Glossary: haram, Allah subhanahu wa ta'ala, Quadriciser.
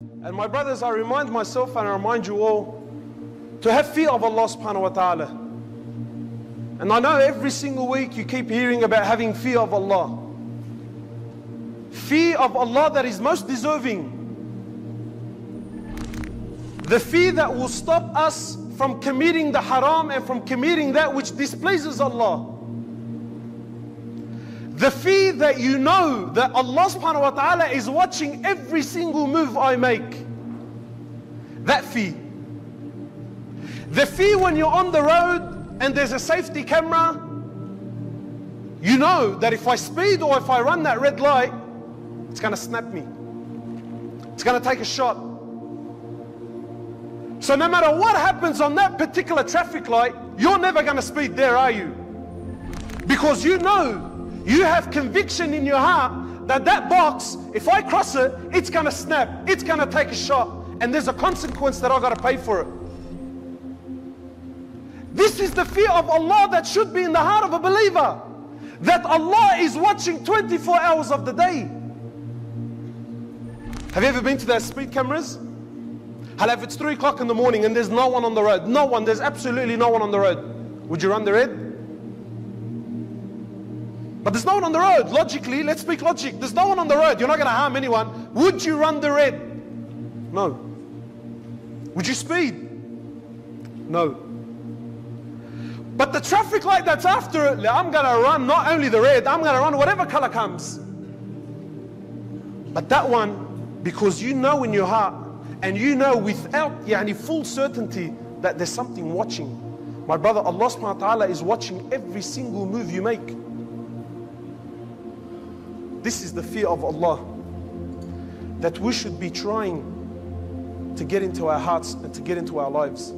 And my brothers, I remind myself and I remind you all to have fear of Allah subhanahu wa ta'ala. And I know every single week you keep hearing about having fear of Allah. Fear of Allah that is most deserving. The fear that will stop us from committing the haram and from committing that which displeases Allah. The fear that you know that Allah subhanahu wa ta'ala is watching every single move I make. That fear. The fear when you're on the road and there's a safety camera, you know that if I speed or if I run that red light, it's going to snap me. It's going to take a shot. So no matter what happens on that particular traffic light, you're never going to speed there, are you? Because you know, you have conviction in your heart that that box, if I cross it, it's going to snap, it's going to take a shot, and there's a consequence that I've got to pay for it. This is the fear of Allah that should be in the heart of a believer. That Allah is watching 24 hours of the day. Have you ever been to their speed cameras? Hello, if it's 3 o'clock in the morning and there's no one on the road, no one, there's absolutely no one on the road, would you run the red? But there's no one on the road, logically, let's speak logic. There's no one on the road, you're not going to harm anyone. Would you run the red? No. Would you speed? No. But the traffic light that's after it, I'm going to run not only the red, I'm going to run whatever color comes. But that one, because you know in your heart, and you know without full certainty that there's something watching. My brother, Allah subhanahu wa ta'ala is watching every single move you make. This is the fear of Allah that we should be trying to get into our hearts and to get into our lives.